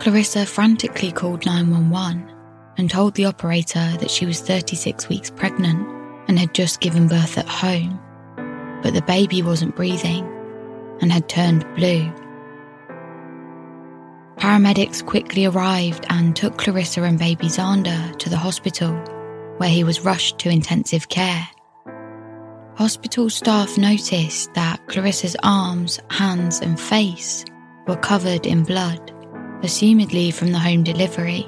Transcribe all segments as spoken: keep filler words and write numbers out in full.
Clarissa frantically called nine one one and told the operator that she was thirty-six weeks pregnant and had just given birth at home, but the baby wasn't breathing and had turned blue. Paramedics quickly arrived and took Clarissa and baby Xander to the hospital, where he was rushed to intensive care. Hospital staff noticed that Clarissa's arms, hands and face were covered in blood, assumedly from the home delivery.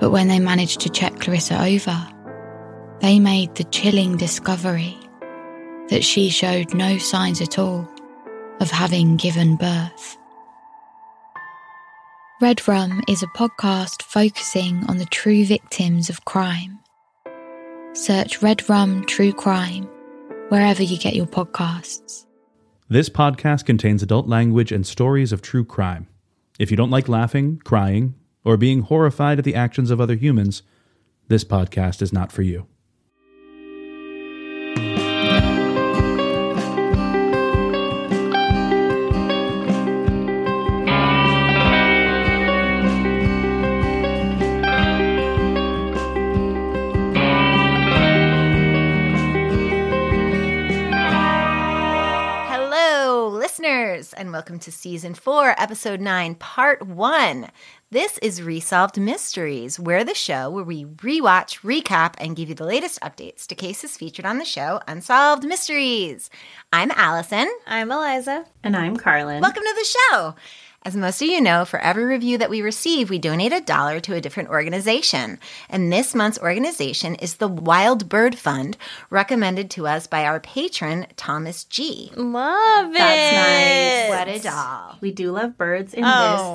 But when they managed to check Clarissa over, they made the chilling discovery that she showed no signs at all of having given birth. Red Rum is a podcast focusing on the true victims of crime. Search Red Rum True Crime wherever you get your podcasts. This podcast contains adult language and stories of true crime. If you don't like laughing, crying, or being horrified at the actions of other humans, this podcast is not for you. And welcome to Season four, Episode nine, Part one. This is Resolved Mysteries. We're the show where we rewatch, recap, and give you the latest updates to cases featured on the show, Unsolved Mysteries. I'm Allison. I'm Eliza. And I'm Karlin. Welcome to the show. As most of you know, for every review that we receive, we donate a dollar to a different organization. And this month's organization is the Wild Bird Fund, recommended to us by our patron, Thomas G. Love it. That's nice. What a doll. We do love birds in oh,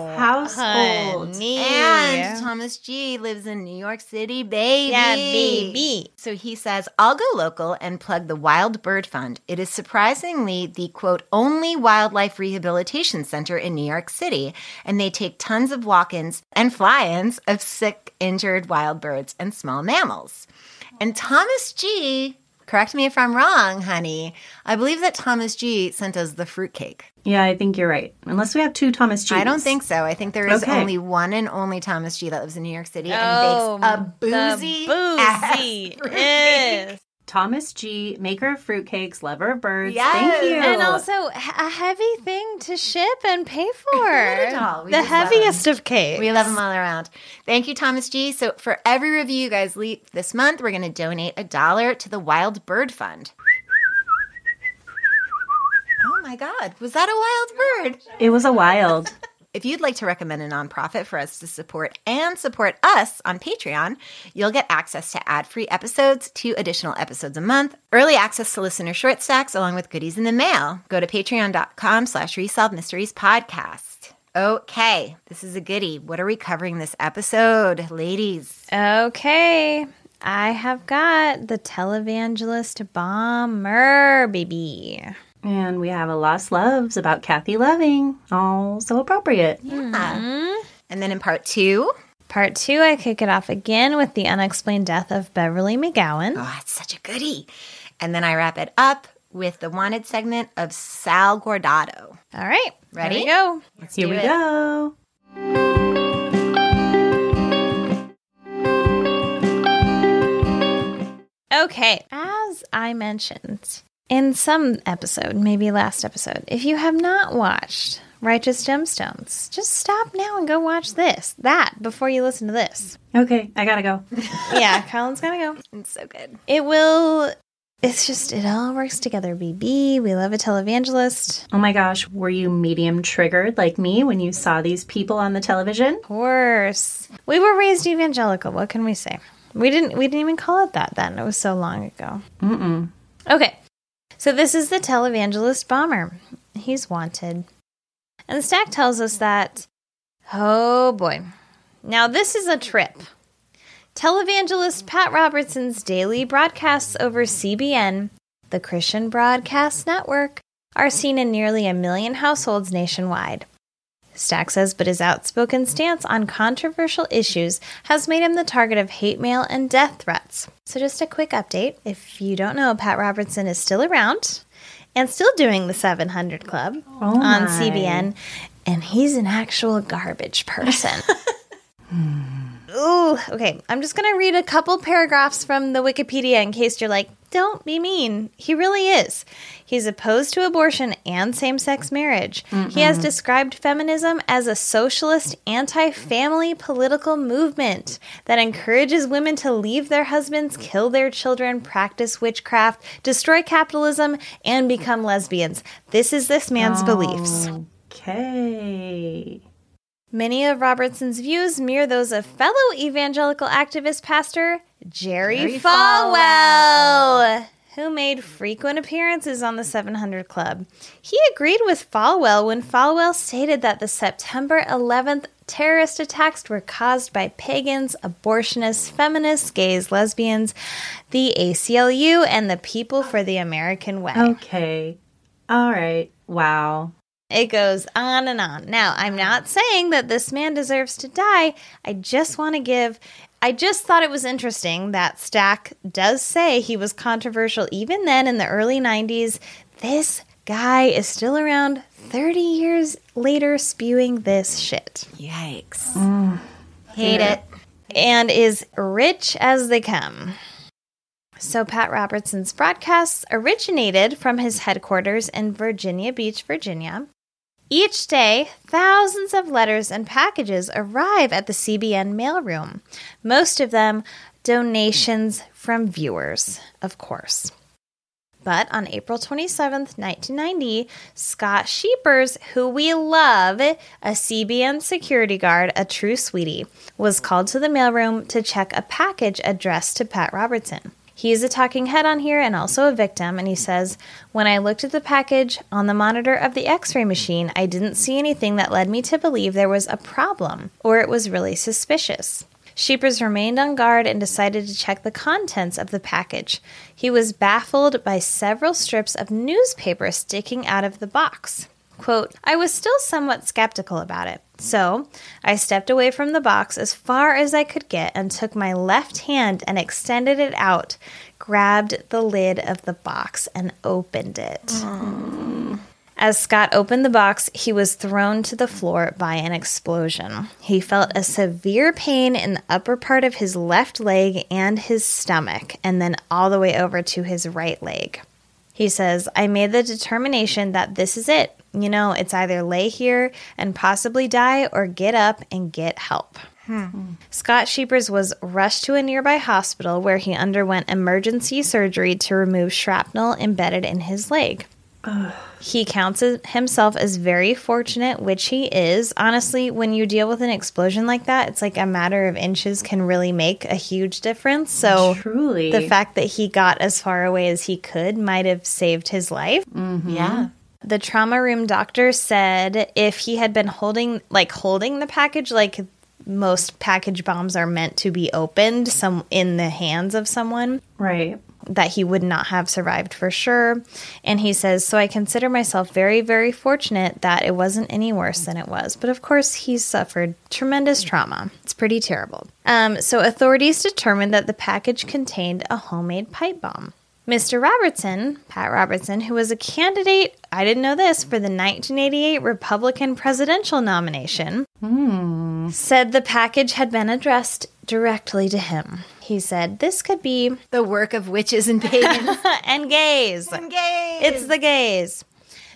this household. Honey. And Thomas G. lives in New York City, baby. Yeah, baby. So he says, I'll go local and plug the Wild Bird Fund. It is surprisingly the, quote, only wildlife rehabilitation center in New York City. City, and they take tons of walk-ins and fly-ins of sick, injured wild birds and small mammals. And Thomas G., correct me if I'm wrong, honey, I believe that Thomas G. sent us the fruitcake. Yeah, I think you're right. Unless we have two Thomas G's. I don't think so. I think there is okay. only one and only Thomas G. that lives in New York City oh, and bakes a boozy, boozy ass Thomas G., maker of fruitcakes, lover of birds. Yes. Thank you. And also a heavy thing to ship and pay for. The heaviest of cakes. We love them all around. Thank you, Thomas G. So for every review you guys leave this month, we're going to donate a dollar to the Wild Bird Fund. Oh, my God. Was that a wild bird? It was a wild. If you'd like to recommend a nonprofit for us to support and support us on Patreon, you'll get access to ad-free episodes, two additional episodes a month, early access to listener short stacks, along with goodies in the mail. Go to patreon.com slash Resolved Mysteries Podcast. Okay, this is a goodie. What are we covering this episode, ladies? Okay, I have got the televangelist bomber, baby. And we have a Lost Loves about Kathy Loving. All so appropriate. Yeah. Mm-hmm. And then in part two. Part two, I kick it off again with the unexplained death of Beverly McGowan. Oh, it's such a goodie. And then I wrap it up with the wanted segment of Sal Gordado. All right. Ready? Here we go. Let's Here we it. go. Okay. As I mentioned in some episode, maybe last episode, if you have not watched Righteous Gemstones, just stop now and go watch this, that, before you listen to this. Okay, I gotta go. Yeah, Colin's gotta go. It's so good. It will, it's just, it all works together, B B. We love a televangelist. Oh my gosh, were you medium triggered like me when you saw these people on the television? Of course. We were raised evangelical, what can we say? We didn't, we didn't even call it that then, it was so long ago. Mm-mm. Okay. So this is the televangelist bomber. He's wanted. And the stack tells us that, oh boy. Now this is a trip. Televangelist Pat Robertson's daily broadcasts over C B N, the Christian Broadcast Network, are seen in nearly a million households nationwide. Stack says, but his outspoken stance on controversial issues has made him the target of hate mail and death threats. So just a quick update. If you don't know, Pat Robertson is still around and still doing the seven hundred Club oh on C B N. and he's an actual garbage person. Ooh, okay. I'm just going to read a couple paragraphs from the Wikipedia in case you're like, don't be mean. He really is. He's opposed to abortion and same-sex marriage. Mm-hmm. He has described feminism as a socialist, anti-family political movement that encourages women to leave their husbands, kill their children, practice witchcraft, destroy capitalism, and become lesbians. This is this man's oh, beliefs. Okay. Many of Robertson's views mirror those of fellow evangelical activist pastor Jerry, Jerry Falwell, Falwell, who made frequent appearances on the seven hundred Club. He agreed with Falwell when Falwell stated that the September eleventh terrorist attacks were caused by pagans, abortionists, feminists, gays, lesbians, the A C L U, and the People for the American Way. Okay. All right. Wow. It goes on and on. Now, I'm not saying that this man deserves to die. I just want to give... I just thought it was interesting that Stack does say he was controversial even then in the early nineties. This guy is still around thirty years later spewing this shit. Yikes. Mm. Hate yeah. it. And is rich as they come. So Pat Robertson's broadcasts originated from his headquarters in Virginia Beach, Virginia. Each day, thousands of letters and packages arrive at the C B N mailroom, most of them donations from viewers, of course. But on April twenty-seventh, nineteen ninety, Scott Schepers, who we love, a C B N security guard, a true sweetie, was called to the mailroom to check a package addressed to Pat Robertson. He is a talking head on here and also a victim, and he says, "When I looked at the package on the monitor of the x-ray machine, I didn't see anything that led me to believe there was a problem, or it was really suspicious." Schepers remained on guard and decided to check the contents of the package. He was baffled by several strips of newspaper sticking out of the box. Quote, "I was still somewhat skeptical about it, so I stepped away from the box as far as I could get and took my left hand and extended it out, grabbed the lid of the box, and opened it." Aww. As Scott opened the box, he was thrown to the floor by an explosion. He felt a severe pain in the upper part of his left leg and his stomach, and then all the way over to his right leg. He says, "I made the determination that this is it. You know, it's either lay here and possibly die or get up and get help." Hmm. Scott Schepers was rushed to a nearby hospital where he underwent emergency surgery to remove shrapnel embedded in his leg. Ugh. He counts himself as very fortunate, which he is. Honestly, when you deal with an explosion like that, it's like a matter of inches can really make a huge difference. So truly, the fact that he got as far away as he could might have saved his life. Mm-hmm. Yeah. The trauma room doctor said if he had been holding, like holding the package, like most package bombs are meant to be opened some in the hands of someone. Right. That he would not have survived for sure. And he says, "So I consider myself very, very fortunate that it wasn't any worse than it was." But of course, he suffered tremendous trauma. It's pretty terrible. Um, so authorities determined that the package contained a homemade pipe bomb. Mister Robertson, Pat Robertson, who was a candidate, I didn't know this, for the nineteen eighty-eight Republican presidential nomination, mm. said the package had been addressed directly to him. He said, "This could be the work of witches and pagans." and gays. And gays. It's the gays.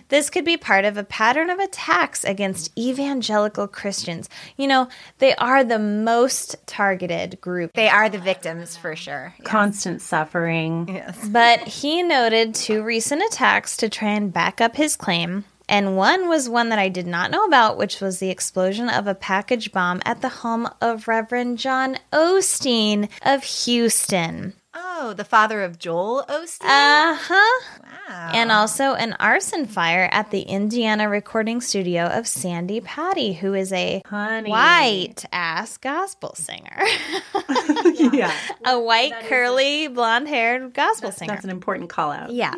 "This could be part of a pattern of attacks against evangelical Christians." You know, they are the most targeted group. They are the victims for sure. Yes. Constant suffering. Yes. But he noted two recent attacks to try and back up his claim. And one was one that I did not know about, which was the explosion of a package bomb at the home of Reverend John Osteen of Houston. Oh, the father of Joel Osteen? Uh-huh. Wow. And also an arson fire at the Indiana recording studio of Sandy Patty, who is a Honey. white-ass gospel singer. yeah. yeah. A white, that curly, is... blonde-haired gospel that's, singer. That's an important call-out. Yeah.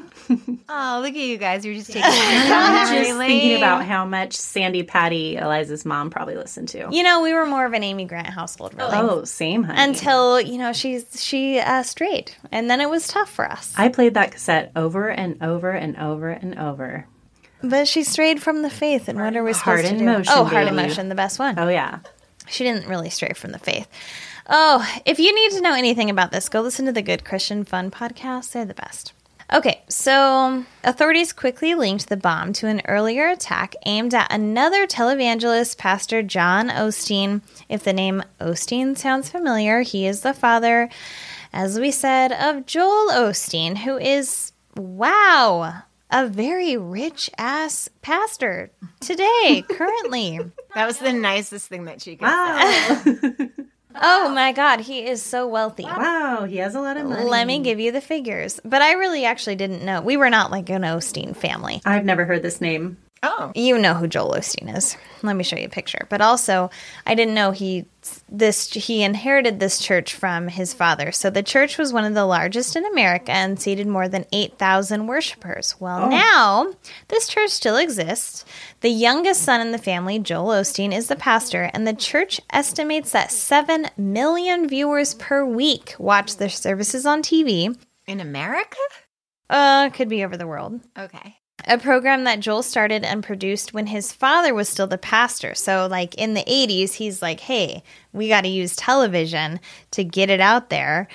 Oh, look at you guys. You're just taking it. I'm just thinking about how much Sandy Patty, Eliza's mom, probably listened to. You know, we were more of an Amy Grant household, really. Oh, same, honey. Until, you know, she's she uh, straight. And then it was tough for us. I played that cassette over and over and over and over. But she strayed from the faith, and what are we supposed to do? Heart in motion. Oh, heart in motion, the best one. Oh, yeah. She didn't really stray from the faith. Oh, if you need to know anything about this, go listen to the Good Christian Fun podcast. They're the best. Okay, so authorities quickly linked the bomb to an earlier attack aimed at another televangelist, Pastor John Osteen. If the name Osteen sounds familiar, he is the father, as we said, of Joel Osteen, who is, wow, a very rich-ass pastor today, currently. That was the nicest thing that she could wow. say. Oh, my God. He is so wealthy. Wow. He has a lot of money. Let me give you the figures. But I really actually didn't know. We were not like an Osteen family. I've never heard this name. Oh. You know who Joel Osteen is. Let me show you a picture. But also, I didn't know he this he inherited this church from his father. So the church was one of the largest in America and seated more than eight thousand worshipers. Well, oh. now, this church still exists. The youngest son in the family, Joel Osteen, is the pastor, and the church estimates that seven million viewers per week watch their services on T V. In America? Uh, could be over the world. Okay. A program that Joel started and produced when his father was still the pastor. So, like, in the eighties, he's like, hey, we got to use television to get it out there.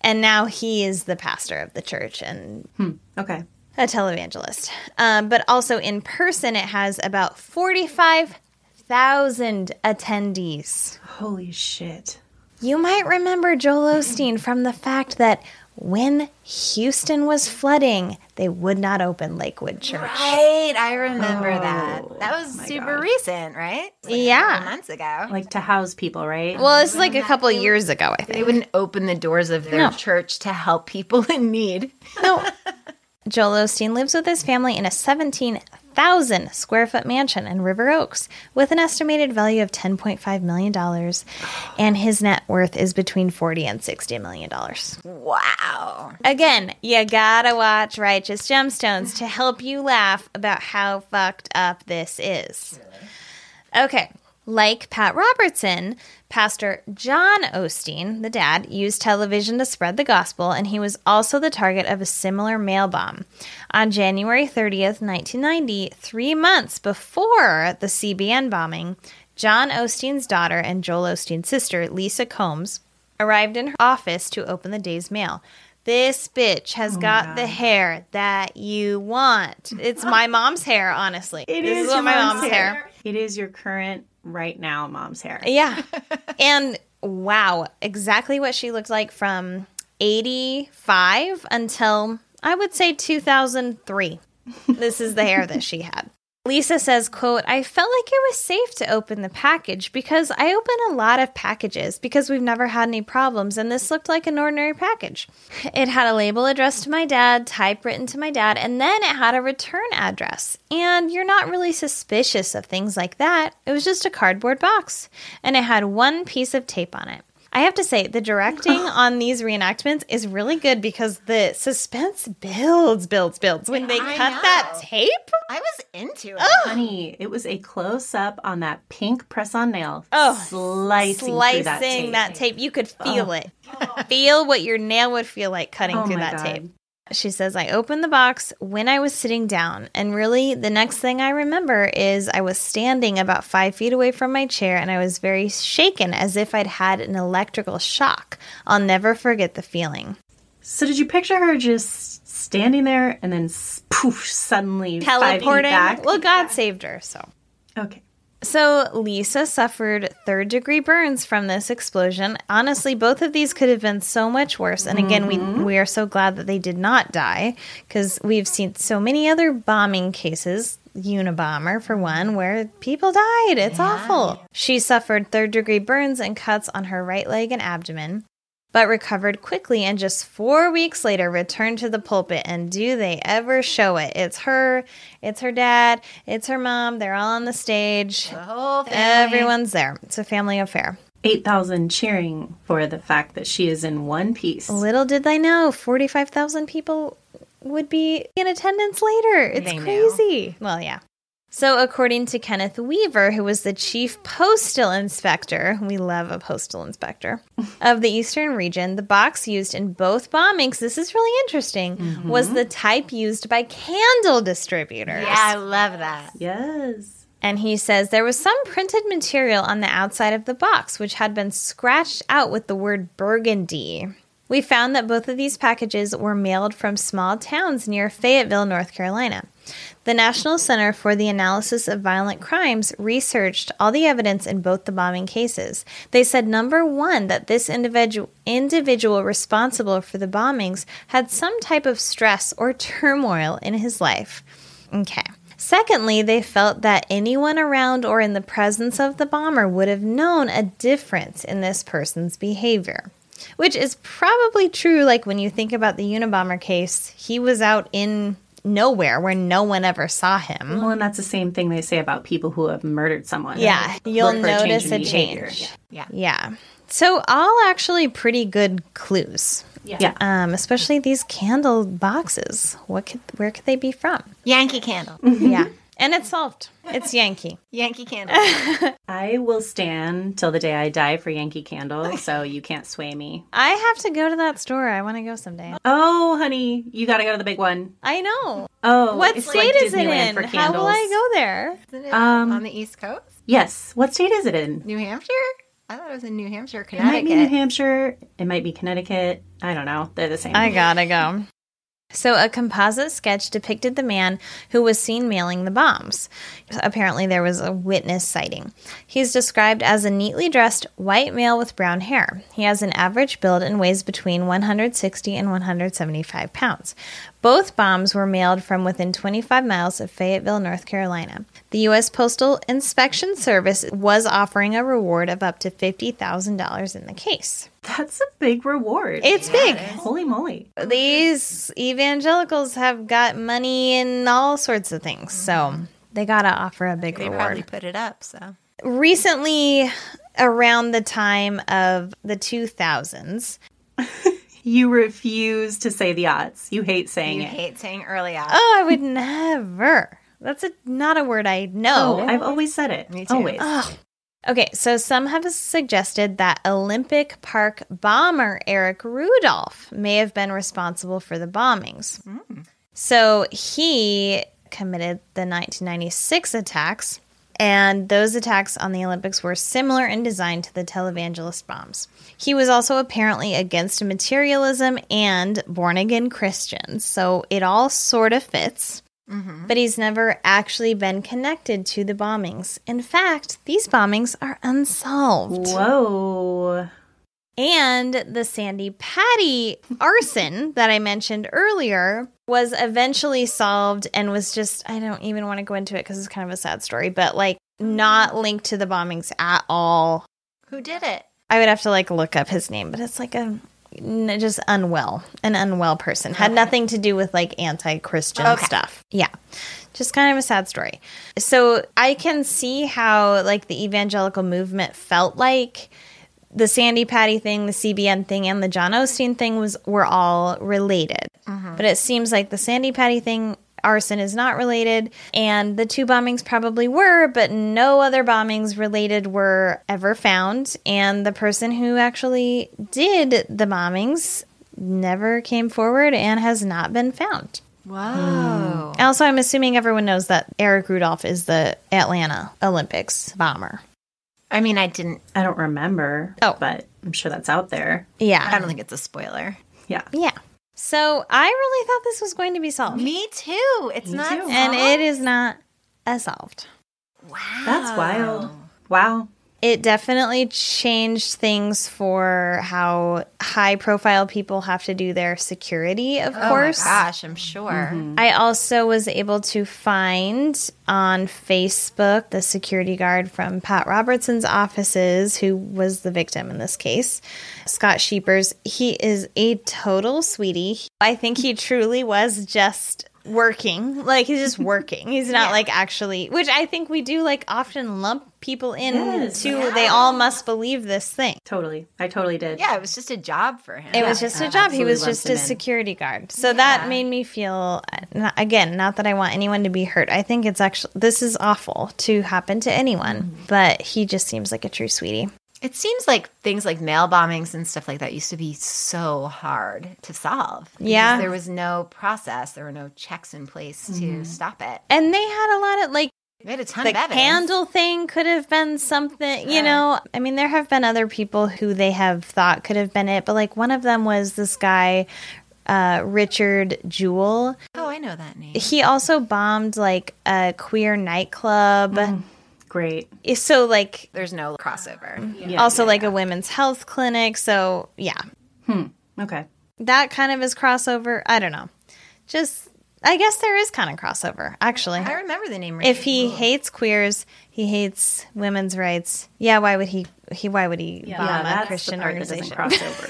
And now he is the pastor of the church and hmm. okay, a televangelist. Um, but also in person, it has about forty-five thousand attendees. Holy shit. You might remember Joel Osteen from the fact that when Houston was flooding, they would not open Lakewood Church. Right, I remember oh, that. That was super God. recent, right? Like yeah, a couple months ago. Like to house people, right? Well, it's like a couple of years ago, I think. They wouldn't open the doors of their no. church to help people in need. No. Joel Osteen lives with his family in a seventeen thousand square foot mansion in River Oaks with an estimated value of ten point five million dollars, and his net worth is between forty and sixty million dollars. Wow. Again, you gotta watch Righteous Gemstones to help you laugh about how fucked up this is. Okay. Like Pat Robertson, Pastor John Osteen, the dad, used television to spread the gospel, and he was also the target of a similar mail bomb. On January thirtieth, nineteen ninety, three months before the C B N bombing, John Osteen's daughter and Joel Osteen's sister, Lisa Combs, arrived in her office to open the day's mail. This bitch has oh got the hair that you want. It's my mom's hair, honestly. It this is, is what my mom's, mom's hair. hair. It is your current... right now mom's hair. Yeah. And wow, exactly what she looked like from eighty-five until I would say two thousand three. This is the hair that she had. Lisa says, quote, I felt like it was safe to open the package because I open a lot of packages because we've never had any problems, and this looked like an ordinary package. It had a label addressed to my dad, typewritten to my dad, and then it had a return address. And you're not really suspicious of things like that. It was just a cardboard box, and it had one piece of tape on it. I have to say, the directing on these reenactments is really good because the suspense builds, builds, builds. When they I cut know. that tape. I was into it. Oh. Honey, it was a close-up on that pink press-on nail. Oh. Slicing, slicing that tape. that tape. You could feel oh. it. Oh. Feel what your nail would feel like cutting oh through that God. tape. She says, I opened the box when I was sitting down, and really the next thing I remember is I was standing about five feet away from my chair, and I was very shaken as if I'd had an electrical shock. I'll never forget the feeling. So did you picture her just standing there and then poof, suddenly teleporting? Five feet back? Well, God saved her, so. Okay. So Lisa suffered third-degree burns from this explosion. Honestly, both of these could have been so much worse. And again, mm-hmm. we we are so glad that they did not die because we've seen so many other bombing cases, Unabomber for one, where people died. It's yeah. awful. She suffered third-degree burns and cuts on her right leg and abdomen, but recovered quickly and just four weeks later returned to the pulpit. And do they ever show it? It's her, it's her dad, it's her mom. They're all on the stage. The whole family. Everyone's there. It's a family affair. eight thousand cheering for the fact that she is in one piece. Little did they know, forty-five thousand people would be in attendance later. It's they crazy. Know. Well, yeah. So according to Kenneth Weaver, who was the chief postal inspector, we love a postal inspector, of the Eastern region, the box used in both bombings, this is really interesting, mm-hmm. was the type used by candle distributors. Yeah, I love that. Yes. And he says there was some printed material on the outside of the box, which had been scratched out with the word burgundy. We found that both of these packages were mailed from small towns near Fayetteville, North Carolina. The National Center for the Analysis of Violent Crimes researched all the evidence in both the bombing cases. They said, number one, that this individual individual responsible for the bombings had some type of stress or turmoil in his life. Okay. Secondly, they felt that anyone around or in the presence of the bomber would have known a difference in this person's behavior. Which is probably true, like when you think about the Unabomber case, he was out in nowhere where no one ever saw him. Well, and that's the same thing they say about people who have murdered someone. Yeah, you'll notice a change. Yeah. Yeah. So all actually pretty good clues. Yeah. Um, especially these candle boxes. What could, where could they be from? Yankee Candle. Yeah. And it's solved. It's Yankee. Yankee Candle. I will stand till the day I die for Yankee Candle, so you can't sway me. I have to go to that store. I want to go someday. Oh, honey. You got to go to the big one. I know. Oh. What state like is Disneyland it in? How will I go there? Isn't it um, on the East Coast? Yes. What state is it in? New Hampshire? I thought it was in New Hampshire, Connecticut. It might be New Hampshire. It might be Connecticut. I don't know. They're the same. I gotta go. So a composite sketch depicted the man who was seen mailing the bombs. Apparently there was a witness sighting. He's described as a neatly dressed white male with brown hair. He has an average build and weighs between one hundred sixty and one hundred seventy-five pounds. Both bombs were mailed from within twenty-five miles of Fayetteville, North Carolina. The U S Postal Inspection Service was offering a reward of up to fifty thousand dollars in the case. That's a big reward. It's yeah, big. It Holy moly. These evangelicals have got money and all sorts of things, mm-hmm. so they got to offer a big they reward. They probably put it up, so. Recently, around the time of the two thousands... You refuse to say the odds. You hate saying you it. You hate saying early odds. Oh, I would never. That's a, not a word I know. Oh, I've always said it. Me too. Always. Oh. Okay, so some have suggested that Olympic Park bomber Eric Rudolph may have been responsible for the bombings. Mm. So he committed the nineteen ninety-six attacks, and those attacks on the Olympics were similar in design to the televangelist bombs. He was also apparently against materialism and born-again Christians, so it all sort of fits. Mm-hmm. But he's never actually been connected to the bombings. In fact, these bombings are unsolved. Whoa. And the Sandy Patty arson that I mentioned earlier was eventually solved and was just, I don't even want to go into it because it's kind of a sad story, but like not linked to the bombings at all. Who did it? I would have to like look up his name, but it's like a just unwell, an unwell person. Had nothing to do with like anti-Christian okay. stuff. Yeah. Just kind of a sad story. So I can see how like the evangelical movement felt like the Sandy Patty thing, the C B N thing, and the John Osteen thing was were all related. Mm-hmm. But it seems like the Sandy Patty thing, arson is not related, and the two bombings probably were, but no other bombings related were ever found, and the person who actually did the bombings never came forward and has not been found. Wow. Mm. Also, I'm assuming everyone knows that Eric Rudolph is the Atlanta Olympics bomber. I mean, I didn't... I don't remember, oh. but I'm sure that's out there. Yeah. I don't think it's a spoiler. Yeah. Yeah. So I really thought this was going to be solved. Me too. It's Me not too. solved. And it is not uh, solved. Wow. That's wild. Wow. It definitely changed things for how high-profile people have to do their security, of oh course. Oh, my gosh, I'm sure. Mm-hmm. I also was able to find on Facebook the security guard from Pat Robertson's offices, who was the victim in this case, Scott Schepers. He is a total sweetie. I think he truly was just working. Like, he's just working. He's not, yeah. like, actually... Which I think we do, like, often lump people in yes, to yeah. they all must believe this thing. Totally. I totally did. Yeah, it was just a job for him. It yeah. was just a I job. He was just a security guard. So yeah. that made me feel... Again, not that I want anyone to be hurt. I think it's actually... This is awful to happen to anyone. Mm-hmm. But he just seems like a true sweetie. It seems like things like mail bombings and stuff like that used to be so hard to solve. Yeah. There was no process. There were no checks in place mm-hmm. to stop it. And they had a lot of, like, they had a ton the of evidence. Candle thing could have been something, you yeah. know. I mean, there have been other people who they have thought could have been it. But, like, one of them was this guy, uh, Richard Jewell. Oh, I know that name. He also bombed, like, a queer nightclub. Mm. Great. So, like... There's no crossover. Yeah. Also, yeah, like, yeah. a women's health clinic. So, yeah. Hmm. Okay. That kind of is crossover. I don't know. Just... I guess there is kind of crossover, actually. I remember the name. Really if he cool. hates queers, he hates women's rights. Yeah, why would he? He why would he yeah, bomb yeah, a Christian the part organization?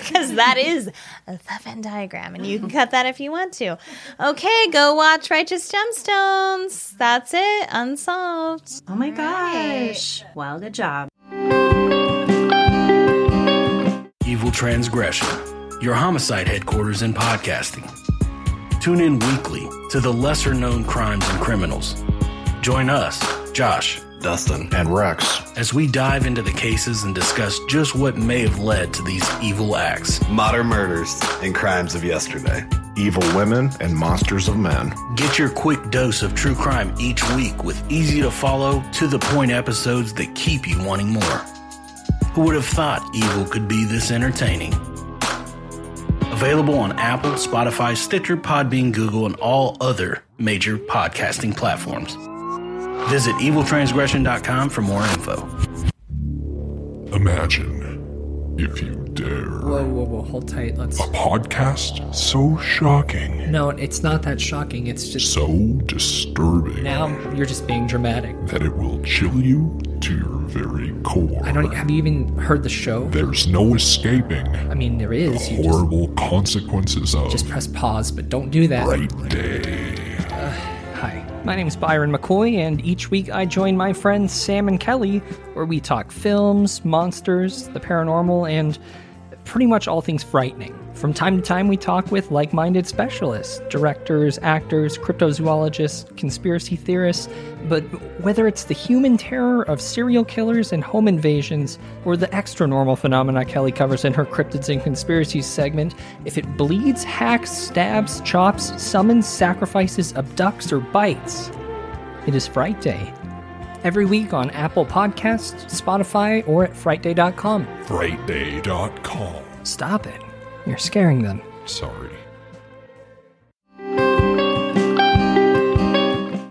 Because that is a Venn diagram, and you can cut that if you want to. Okay, go watch Righteous Gemstones. That's it. Unsolved. Oh my gosh! Right. Well, good job. Evil Transgression, your homicide headquarters in podcasting. Tune in weekly to the lesser-known crimes and criminals. Join us, Josh, Dustin, and Rex as we dive into the cases and discuss just what may have led to these evil acts. Modern murders and crimes of yesterday. Evil women and monsters of men. Get your quick dose of true crime each week with easy-to-follow, to-the-point episodes that keep you wanting more. Who would have thought evil could be this entertaining? Available on Apple, Spotify, Stitcher, Podbean, Google, and all other major podcasting platforms. Visit evil transgression dot com for more info. Imagine, if you dare. Whoa, whoa, whoa, hold tight. Let's. A podcast so shocking. No, it's not that shocking. It's just. So disturbing. Now you're just being dramatic. That it will chill you to your very core. I don't. Have you even heard the show? There's no escaping. I mean, there is. The horrible just, consequences of. Just press pause, but don't do that. Right day. Uh, hi, my name is Byron McCoy, and each week I join my friends Sam and Kelly, where we talk films, monsters, the paranormal, and pretty much all things frightening. From time to time, we talk with like-minded specialists, directors, actors, cryptozoologists, conspiracy theorists, but whether it's the human terror of serial killers and home invasions, or the extra-normal phenomena Kelly covers in her Cryptids and Conspiracies segment, if it bleeds, hacks, stabs, chops, summons, sacrifices, abducts, or bites, it is Fright Day. Every week on Apple Podcasts, Spotify, or at fright day dot com. fright day dot com. Stop it. You're scaring them. Sorry.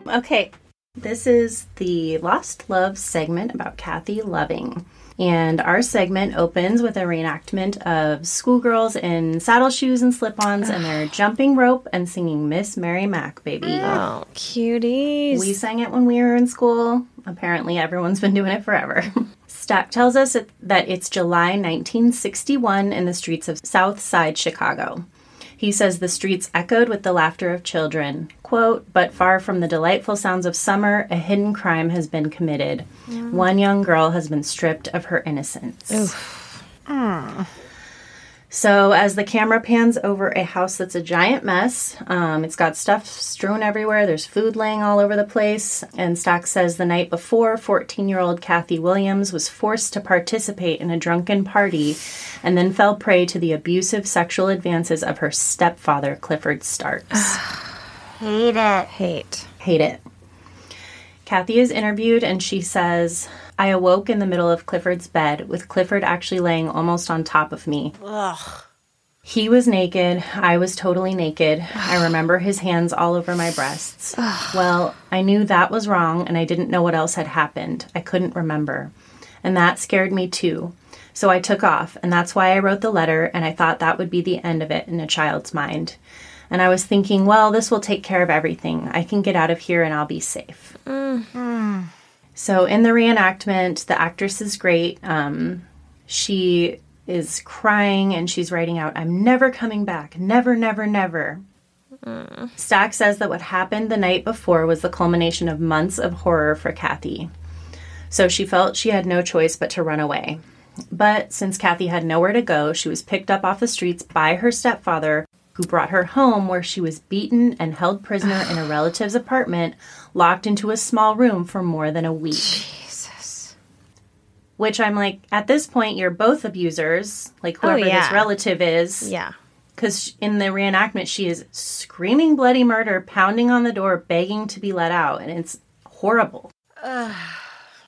Okay, this is the Lost Love segment about Kathy Loving. And our segment opens with a reenactment of schoolgirls in saddle shoes and slip-ons, and they're jumping rope and singing Miss Mary Mac, baby. Oh, cuties. We sang it when we were in school. Apparently, everyone's been doing it forever. Stack tells us that it's July nineteen sixty-one in the streets of South Side Chicago. He says the streets echoed with the laughter of children. Quote, but far from the delightful sounds of summer, a hidden crime has been committed. Yeah. One young girl has been stripped of her innocence. Oof. Mm. So as the camera pans over a house that's a giant mess, um, it's got stuff strewn everywhere. There's food laying all over the place. And Stack says the night before, fourteen-year-old Kathy Williams was forced to participate in a drunken party and then fell prey to the abusive sexual advances of her stepfather, Clifford Starks. Hate it. Hate. Hate it. Kathy is interviewed, and she says, I awoke in the middle of Clifford's bed, with Clifford actually laying almost on top of me. Ugh. He was naked. I was totally naked. Ugh. I remember his hands all over my breasts. Ugh. Well, I knew that was wrong, and I didn't know what else had happened. I couldn't remember. And that scared me, too. So I took off, and that's why I wrote the letter, and I thought that would be the end of it in a child's mind. And I was thinking, well, this will take care of everything. I can get out of here, and I'll be safe. Mm-hmm. So in the reenactment, the actress is great. Um, she is crying, and she's writing out, I'm never coming back. Never, never, never. Mm. Stack says that what happened the night before was the culmination of months of horror for Kathy. So she felt she had no choice but to run away. But since Kathy had nowhere to go, she was picked up off the streets by her stepfather, who brought her home, where she was beaten and held prisoner in a relative's apartment, locked into a small room for more than a week. Jesus. Which I'm like, at this point, you're both abusers, like whoever oh, yeah. this relative is. Yeah. Because in the reenactment, she is screaming bloody murder, pounding on the door, begging to be let out. And it's horrible. Ugh.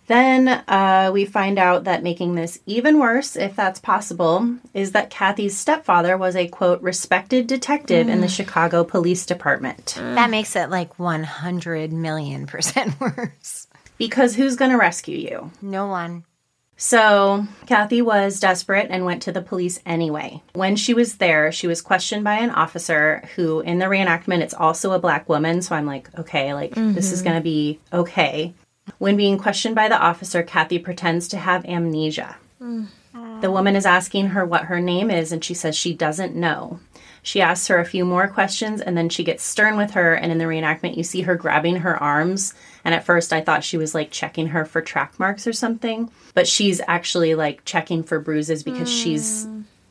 Then uh, we find out that making this even worse, if that's possible, is that Kathy's stepfather was a, quote, respected detective mm. in the Chicago Police Department. That makes it like one hundred million percent worse. Because who's going to rescue you? No one. So Kathy was desperate and went to the police anyway. When she was there, she was questioned by an officer who, in the reenactment, it's also a black woman. So I'm like, okay, like mm-hmm. this is going to be okay. When being questioned by the officer, Kathy pretends to have amnesia. Mm. The woman is asking her what her name is, and she says she doesn't know. She asks her a few more questions, and then she gets stern with her, and in the reenactment, you see her grabbing her arms, and at first I thought she was, like, checking her for track marks or something, but she's actually, like, checking for bruises because mm. she's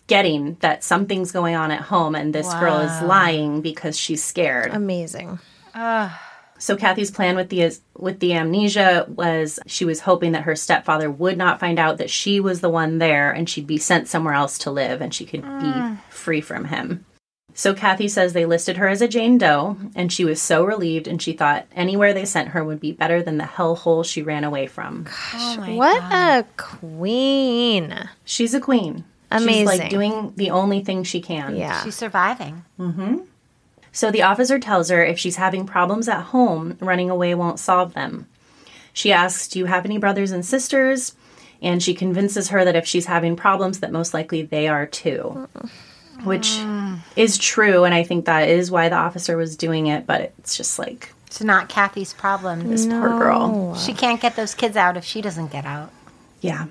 getting that something's going on at home, and this wow. girl is lying because she's scared. Amazing. Ugh. So Kathy's plan with the with the amnesia was she was hoping that her stepfather would not find out that she was the one there and she'd be sent somewhere else to live and she could mm. be free from him. So Kathy says they listed her as a Jane Doe and she was so relieved and she thought anywhere they sent her would be better than the hellhole she ran away from. Gosh, oh what God. a queen. She's a queen. Amazing. She's like doing the only thing she can. Yeah. She's surviving. Mm-hmm. So the officer tells her if she's having problems at home, running away won't solve them. She asks, do you have any brothers and sisters? And she convinces her that if she's having problems, that most likely they are too. Which is true, and I think that is why the officer was doing it, but it's just like... It's not Kathy's problem. This no. poor girl. She can't get those kids out if she doesn't get out. Yeah.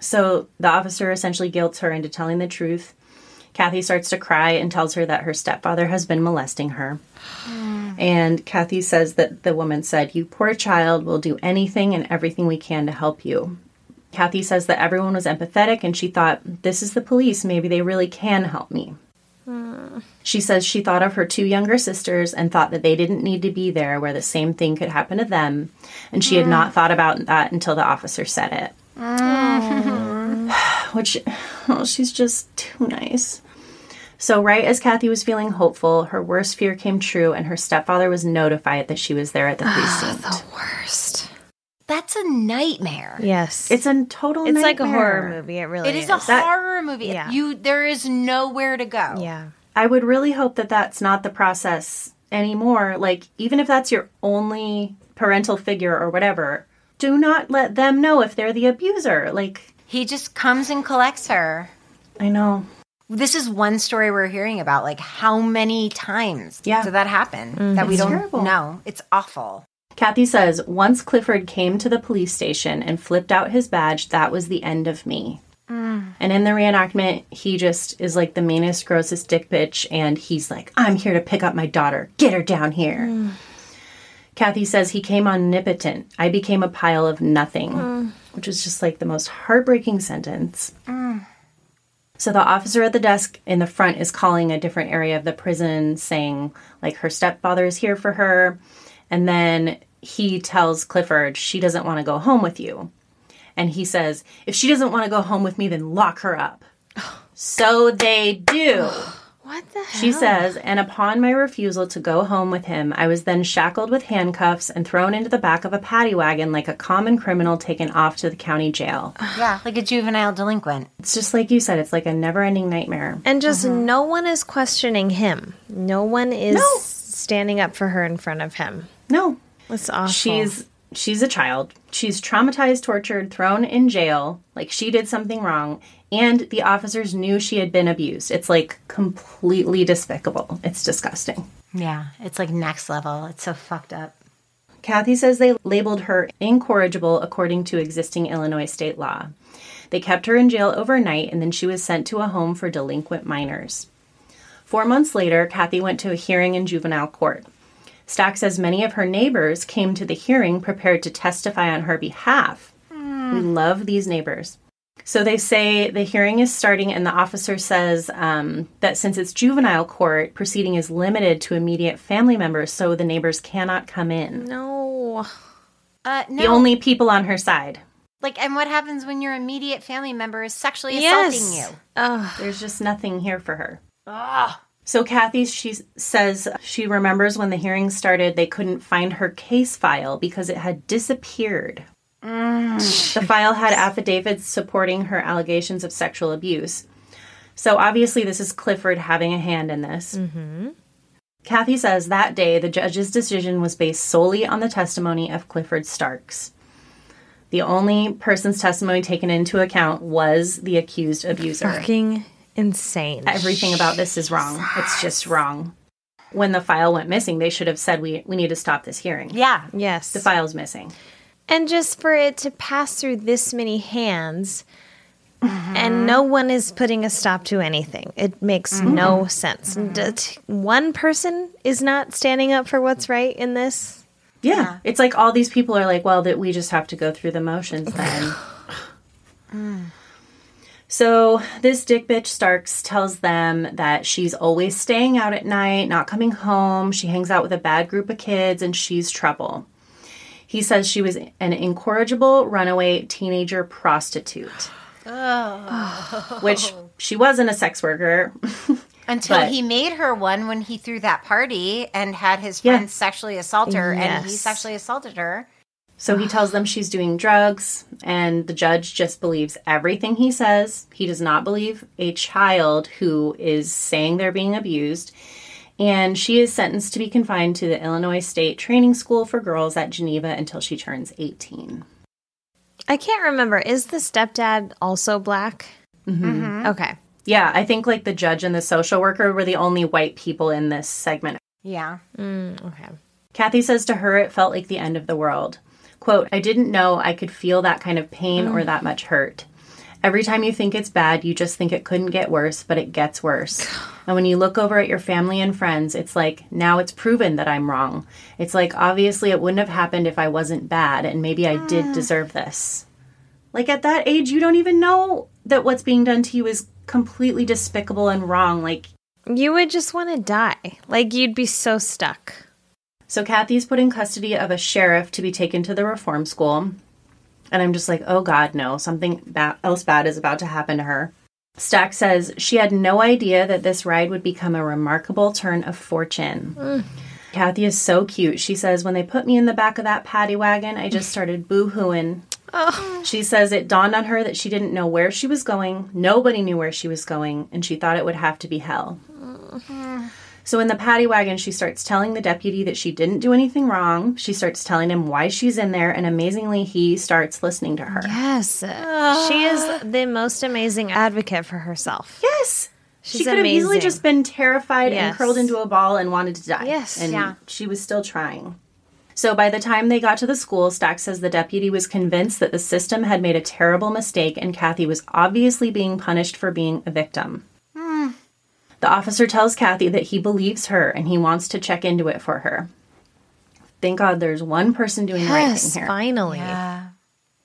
So the officer essentially guilts her into telling the truth. Kathy starts to cry and tells her that her stepfather has been molesting her. Mm. And Kathy says that the woman said, you poor child, we'll do anything and everything we can to help you. Kathy says that everyone was empathetic and she thought, this is the police, maybe they really can help me. Mm. She says she thought of her two younger sisters and thought that they didn't need to be there where the same thing could happen to them. And she mm. had not thought about that until the officer said it. Mm. Which, oh, she's just too nice. So right as Kathy was feeling hopeful, her worst fear came true, and her stepfather was notified that she was there at the precinct. Oh, the worst. That's a nightmare. Yes. It's a total it's nightmare. It's like a horror movie. It really is. It is, is. a that, horror movie. Yeah. You, there is nowhere to go. Yeah. I would really hope that that's not the process anymore. Like, even if that's your only parental figure or whatever, do not let them know if they're the abuser. Like, he just comes and collects her. I know. This is one story we're hearing about, like, how many times yeah. did that happen mm-hmm. that we it's don't terrible. know? It's awful. Kathy says, once Clifford came to the police station and flipped out his badge, that was the end of me. Mm. And in the reenactment, he just is, like, the meanest, grossest dick bitch, and he's like, I'm here to pick up my daughter. Get her down here. Mm. Kathy says, he came omnipotent. I became a pile of nothing, mm. which is just, like, the most heartbreaking sentence. Mm. So the officer at the desk in the front is calling a different area of the prison, saying, like, her stepfather is here for her. And then he tells Clifford, she doesn't want to go home with you. And he says, if she doesn't want to go home with me, then lock her up. So they do. What the hell? She says, and upon my refusal to go home with him, I was then shackled with handcuffs and thrown into the back of a paddy wagon like a common criminal taken off to the county jail. Yeah, like a juvenile delinquent. It's just like you said, it's like a never-ending nightmare. And just mm-hmm. no one is questioning him. No one is no. standing up for her in front of him. No. That's awful. She's, she's a child. She's traumatized, tortured, thrown in jail, like she did something wrong. And the officers knew she had been abused. It's, like, completely despicable. It's disgusting. Yeah. It's, like, next level. It's so fucked up. Kathy says they labeled her incorrigible according to existing Illinois state law. They kept her in jail overnight, and then she was sent to a home for delinquent minors. Four months later, Kathy went to a hearing in juvenile court. Stack says many of her neighbors came to the hearing prepared to testify on her behalf. Mm. We love these neighbors. So they say the hearing is starting, and the officer says um, that since it's juvenile court, proceeding is limited to immediate family members, so the neighbors cannot come in. No. Uh, no. The only people on her side. Like, and what happens when your immediate family member is sexually yes. assaulting you? Ugh. There's just nothing here for her. Ugh. So Kathy, she says she remembers when the hearing started, they couldn't find her case file because it had disappeared. Mm. The file had affidavits supporting her allegations of sexual abuse. So obviously this is Clifford having a hand in this. Mm-hmm. Kathy says that day the judge's decision was based solely on the testimony of Clifford Starks. The only person's testimony taken into account was the accused abuser. Fucking insane. Everything about this is wrong. It's just wrong. When the file went missing, they should have said, we we need to stop this hearing. Yeah. Yes. The file's missing. And just for it to pass through this many hands, mm-hmm. and no one is putting a stop to anything. It makes mm-hmm. no sense. Mm-hmm. One person is not standing up for what's right in this. Yeah. yeah. It's like all these people are like, well, that we just have to go through the motions then. mm. So this dick bitch Starks tells them that she's always staying out at night, not coming home. She hangs out with a bad group of kids, and she's trouble. He says she was an incorrigible runaway teenager prostitute. Oh. Which she wasn't a sex worker. Until he made her one when he threw that party and had his friends yeah. sexually assault her. Yes. And he sexually assaulted her. So he tells them she's doing drugs, and the judge just believes everything he says. He does not believe a child who is saying they're being abused. And she is sentenced to be confined to the Illinois State Training School for Girls at Geneva until she turns eighteen. I can't remember. Is the stepdad also black? Mm-hmm. Mm-hmm. Okay. Yeah, I think like the judge and the social worker were the only white people in this segment. Yeah. Mm, okay. Kathy says to her it felt like the end of the world. Quote, I didn't know I could feel that kind of pain or that much hurt. Every time you think it's bad, you just think it couldn't get worse, but it gets worse. And when you look over at your family and friends, it's like, now it's proven that I'm wrong. It's like, obviously, it wouldn't have happened if I wasn't bad, and maybe I did deserve this. Like, at that age, you don't even know that what's being done to you is completely despicable and wrong. Like, you would just want to die. Like, you'd be so stuck. So Kathy's put in custody of a sheriff to be taken to the reform school. And I'm just like, oh, God, no. Something ba- else bad is about to happen to her. Stack says she had no idea that this ride would become a remarkable turn of fortune. Mm. Kathy is so cute. She says, when they put me in the back of that paddy wagon, I just started boo-hooing. Oh. She says it dawned on her that she didn't know where she was going. Nobody knew where she was going. And she thought it would have to be hell. Mm-hmm. So in the paddy wagon, she starts telling the deputy that she didn't do anything wrong. She starts telling him why she's in there, and amazingly, he starts listening to her. Yes. Uh, she is the most amazing advocate for herself. Yes. She's she could amazing. have easily just been terrified yes. and curled into a ball and wanted to die. Yes. And yeah. she was still trying. So by the time they got to the school, Stack says the deputy was convinced that the system had made a terrible mistake, and Kathy was obviously being punished for being a victim. The officer tells Kathy that he believes her and he wants to check into it for her. Thank God there's one person doing yes, the right thing here. Finally. Yeah.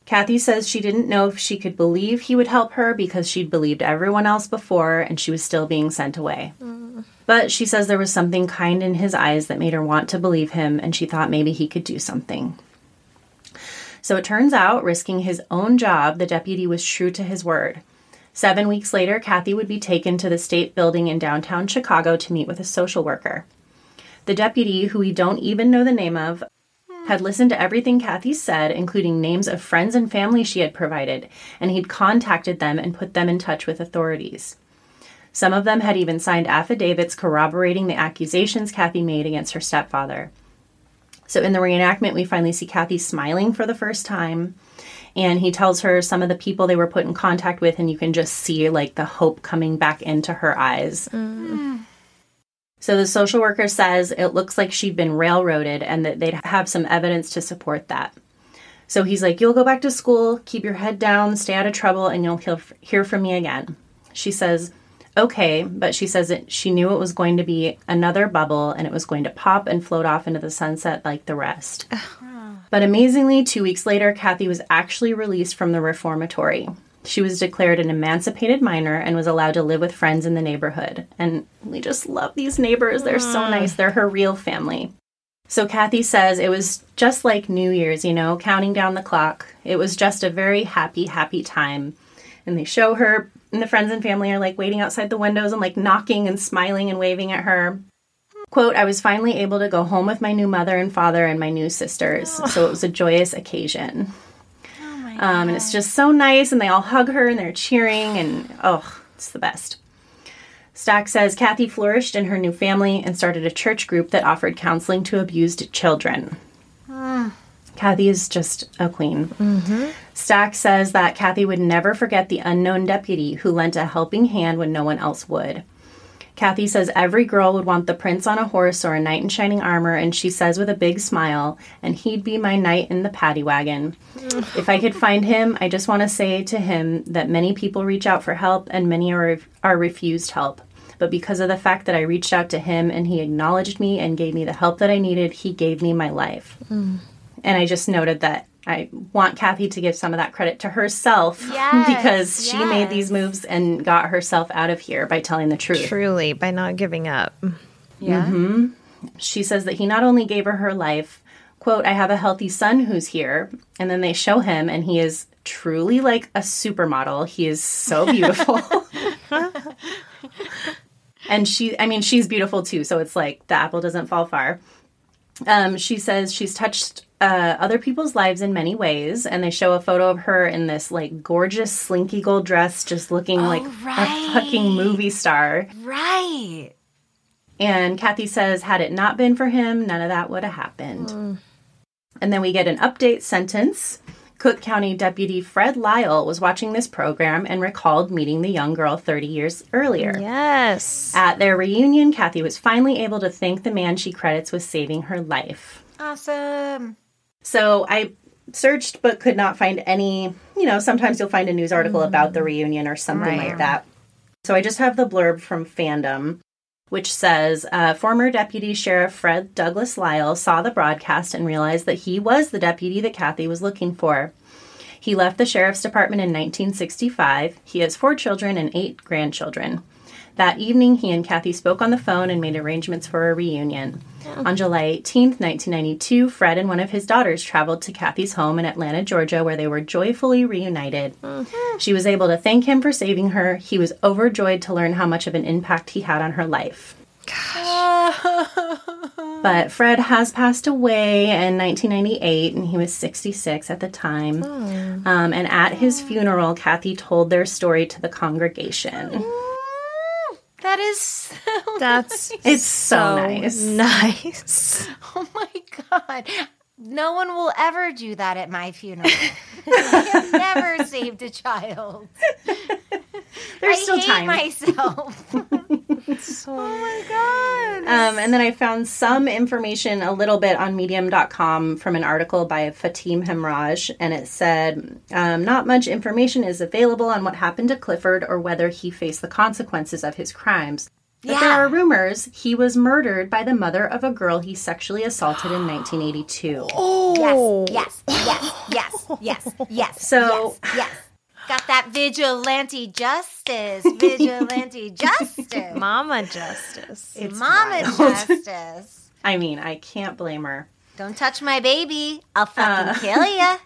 Kathy says she didn't know if she could believe he would help her because she'd believed everyone else before and she was still being sent away. Mm. But she says there was something kind in his eyes that made her want to believe him, and she thought maybe he could do something. So it turns out, risking his own job, the deputy was true to his word. Seven weeks later, Kathy would be taken to the state building in downtown Chicago to meet with a social worker. The deputy, who we don't even know the name of, had listened to everything Kathy said, including names of friends and family she had provided, and he'd contacted them and put them in touch with authorities. Some of them had even signed affidavits corroborating the accusations Kathy made against her stepfather. So in the reenactment, we finally see Kathy smiling for the first time. And he tells her some of the people they were put in contact with, and you can just see, like, the hope coming back into her eyes. Mm. So the social worker says it looks like she'd been railroaded and that they'd have some evidence to support that. So he's like, you'll go back to school, keep your head down, stay out of trouble, and you'll hear from me again. She says, okay, but she says that she knew it was going to be another bubble and it was going to pop and float off into the sunset like the rest. But amazingly, two weeks later, Kathy was actually released from the reformatory. She was declared an emancipated minor and was allowed to live with friends in the neighborhood. And we just love these neighbors. They're so nice. They're her real family. So Kathy says it was just like New Year's, you know, counting down the clock. It was just a very happy, happy time. And they show her, and the friends and family are, like, waiting outside the windows and, like, knocking and smiling and waving at her. Quote, I was finally able to go home with my new mother and father and my new sisters. Oh. So it was a joyous occasion. Oh, my um, God. And it's just so nice, and they all hug her, and they're cheering, and, oh, it's the best. Stack says, Kathy flourished in her new family and started a church group that offered counseling to abused children. Mm. Kathy is just a queen. Mm-hmm. Stack says that Kathy would never forget the unknown deputy who lent a helping hand when no one else would. Kathy says every girl would want the prince on a horse or a knight in shining armor, and she says with a big smile, and he'd be my knight in the paddy wagon. If I could find him, I just want to say to him that many people reach out for help and many are, re- are refused help. But because of the fact that I reached out to him and he acknowledged me and gave me the help that I needed, he gave me my life. Mm. And I just noted that I want Kathy to give some of that credit to herself, yes, because yes. she made these moves and got herself out of here by telling the truth. Truly, by not giving up. Yeah. Mm-hmm. She says that he not only gave her her life, quote, I have a healthy son who's here. And then they show him, and he is truly like a supermodel. He is so beautiful. And she, I mean, she's beautiful too. So it's like the apple doesn't fall far. Um, she says she's touched uh, other people's lives in many ways, and they show a photo of her in this, like, gorgeous slinky gold dress just looking oh, like right. a fucking movie star. Right. And Kathy says, had it not been for him, none of that would have happened. Mm. And then we get an update sentence. Cook County Deputy Fred Lyle was watching this program and recalled meeting the young girl thirty years earlier. Yes. At their reunion, Kathy was finally able to thank the man she credits with saving her life. Awesome. So I searched but could not find any, you know, sometimes you'll find a news article mm. about the reunion or something right. like that. So I just have the blurb from Fandom, which says, uh, former Deputy Sheriff Fred Douglas Lyle saw the broadcast and realized that he was the deputy that Kathy was looking for. He left the Sheriff's Department in nineteen sixty-five. He has four children and eight grandchildren. That evening, he and Kathy spoke on the phone and made arrangements for a reunion. Yeah. On July eighteenth, nineteen ninety-two, Fred and one of his daughters traveled to Kathy's home in Atlanta, Georgia, where they were joyfully reunited. Mm-hmm. She was able to thank him for saving her. He was overjoyed to learn how much of an impact he had on her life. Gosh. But Fred has passed away in nineteen ninety-eight, and he was sixty-six at the time. Mm. Um, and at his funeral, Kathy told their story to the congregation. That is so That's nice. It's so nice. Nice. Oh, my God. No one will ever do that at my funeral. I have never saved a child. There's I still hate time. Myself. So, oh, my God. Um, and then I found some information a little bit on medium dot com from an article by Fatim Hemraj, and it said, um, not much information is available on what happened to Clifford or whether he faced the consequences of his crimes. But yeah. there are rumors he was murdered by the mother of a girl he sexually assaulted in nineteen eighty-two. Oh. Yes, yes, yes, yes, yes, yes. So, yes. yes. Got that vigilante justice, vigilante justice. Mama justice. It's Mama wild. Justice. I mean, I can't blame her. Don't touch my baby. I'll fucking uh. kill ya.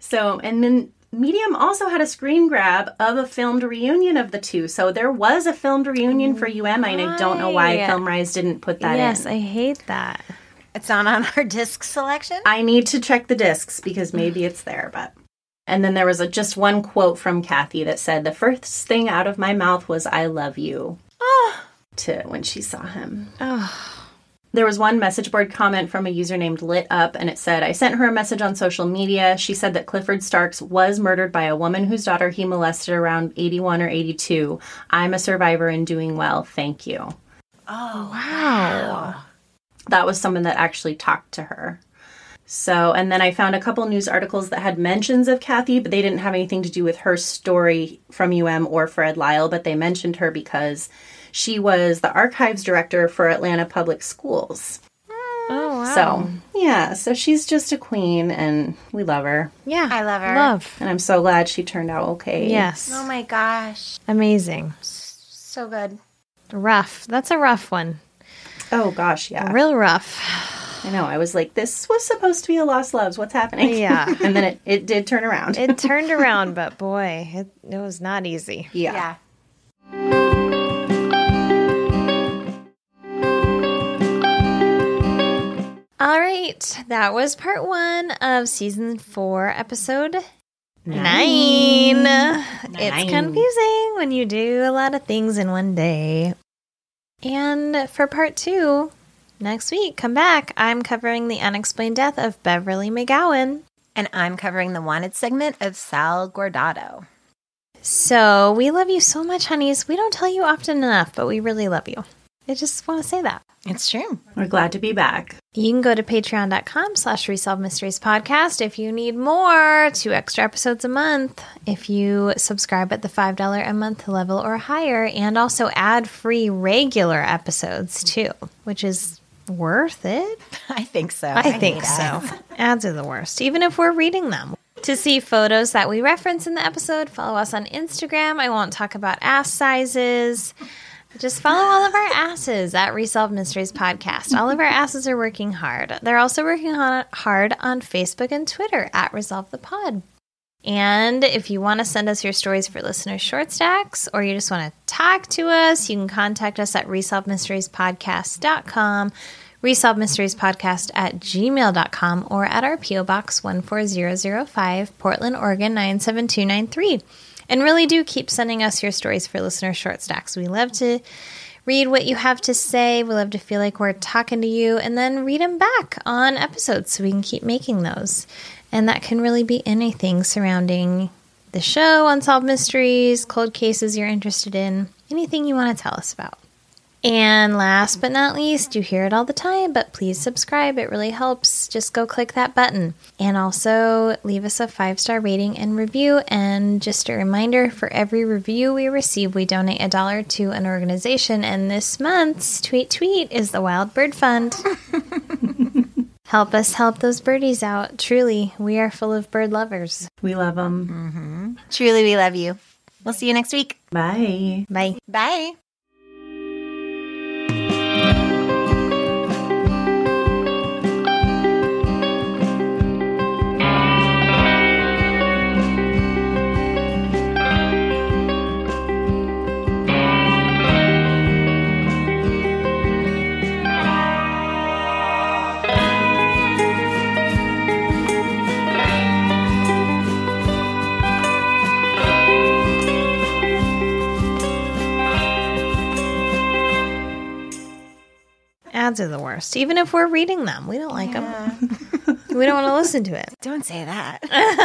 So, and then Medium also had a screen grab of a filmed reunion of the two. So there was a filmed reunion for U M I, and I don't know why FilmRise didn't put that yes, in. Yes, I hate that. It's not on our disc selection? I need to check the discs because maybe it's there, but... And then there was a, just one quote from Kathy that said, the first thing out of my mouth was, I love you, oh. to when she saw him. Oh. There was one message board comment from a user named Lit Up, and it said, I sent her a message on social media. She said that Clifford Starks was murdered by a woman whose daughter he molested around eighty-one or eighty-two. I'm a survivor and doing well. Thank you. Oh, wow. That was someone that actually talked to her. So, and then I found a couple news articles that had mentions of Kathy, but they didn't have anything to do with her story from U M or Fred Lyle, but they mentioned her because she was the archives director for Atlanta Public Schools. Oh, wow. So, yeah, so she's just a queen, and we love her. Yeah. I love her. Love. And I'm so glad she turned out okay. Yes. Oh, my gosh. Amazing. So good. Rough. That's a rough one. Oh, gosh, yeah. Real rough. I know. I was like, this was supposed to be a Lost Loves. What's happening? Yeah. And then it, it did turn around. It turned around, but boy, it, it was not easy. Yeah. Yeah. All right. That was part one of season four, episode nine. nine. It's confusing when you do a lot of things in one day. And for part two, next week, come back. I'm covering the unexplained death of Beverly McGowan. And I'm covering the wanted segment of Sal Guardado. So we love you so much, honeys. We don't tell you often enough, but we really love you. I just want to say that. It's true. We're glad to be back. You can go to patreon.com slash Resolved Mysteries Podcast if you need more, two extra episodes a month, if you subscribe at the five dollars a month level or higher, and also add free regular episodes too, which is worth it. I think so. I, I think so. Ads are the worst, even if we're reading them. To see photos that we reference in the episode, follow us on Instagram. I won't talk about ass sizes. Just follow all of our asses at Resolved Mysteries Podcast. All of our asses are working hard. They're also working on, hard on Facebook and Twitter at Resolve the Pod. And if you want to send us your stories for listener short stacks, or you just want to talk to us, you can contact us at resolved mysteries podcast dot com, resolved mysteries podcast at gmail dot com, or at our P O Box one four zero zero five, Portland, Oregon nine seven two nine three. And really do keep sending us your stories for listener short stacks. We love to read what you have to say. We love to feel like we're talking to you, and then read them back on episodes so we can keep making those. And that can really be anything surrounding the show, unsolved mysteries, cold cases you're interested in, anything you want to tell us about. And last but not least, you hear it all the time, but please subscribe. It really helps. Just go click that button. And also leave us a five-star rating and review. And just a reminder, for every review we receive, we donate a dollar to an organization. And this month's Tweet Tweet is the Wild Bird Fund. Help us help those birdies out. Truly, we are full of bird lovers. We love them. Mm-hmm. Truly, we love you. We'll see you next week. Bye. Bye. Bye. Ads are the worst. Even if we're reading them, we don't like yeah. them. We don't want to listen to it. Don't say that.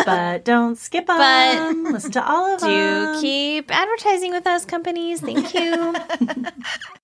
But don't skip them. But listen to all of do them. Do keep advertising with us, companies. Thank you.